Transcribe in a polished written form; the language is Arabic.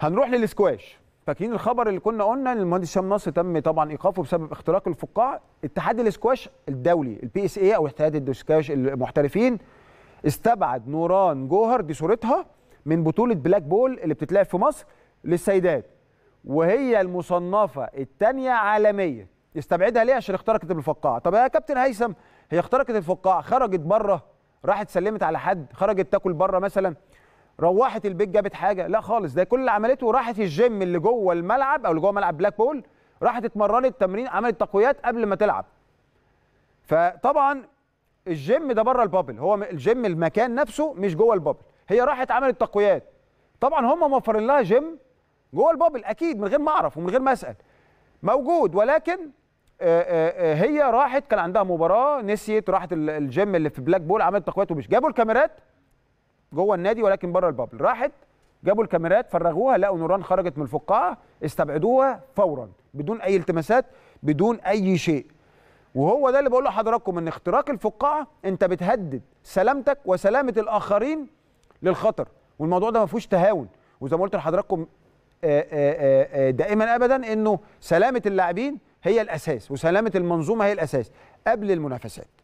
هنروح للسكواش. فاكرين الخبر اللي كنا قلنا ان المهندس هشام نصر تم طبعا ايقافه بسبب اختراق الفقاعه. اتحاد الاسكواش الدولي PSA او اتحاد الاسكواش المحترفين استبعد نوران جوهر، دي صورتها من بطوله بلاك بول اللي بتتلعب في مصر للسيدات، وهي المصنفه الثانيه عالميا. يستبعدها ليه؟ عشان اخترقت الفقاعه. طب يا كابتن هيثم، هي اخترقت الفقاعه، خرجت بره، راحت سلمت على حد، خرجت تاكل بره مثلا، روحت البيت جابت حاجه؟ لا خالص، ده كل اللي عملته راحت الجيم اللي جوه الملعب او اللي جوه ملعب بلاك بول، راحت اتمرنت تمرين، عملت تقويات قبل ما تلعب. فطبعا الجيم ده بره البابل، هو الجيم المكان نفسه مش جوه البابل، هي راحت عملت تقويات. طبعا هم موفرين لها جيم جوه البابل اكيد، من غير ما اعرف ومن غير ما اسال موجود، ولكن هي راحت كان عندها مباراه، نسيت، راحت الجيم اللي في بلاك بول عملت تقويات، ومش جابوا الكاميرات جوه النادي ولكن بره البابل، راحت جابوا الكاميرات فرغوها، لقوا نوران خرجت من الفقاعه، استبعدوها فورا بدون اي التماسات بدون اي شيء. وهو ده اللي بقول لحضراتكم، ان اختراق الفقاعه انت بتهدد سلامتك وسلامه الاخرين للخطر، والموضوع ده ما فيهوش تهاون. وزي ما قلت لحضراتكم دائما ابدا انه سلامه اللاعبين هي الاساس وسلامه المنظومه هي الاساس قبل المنافسات.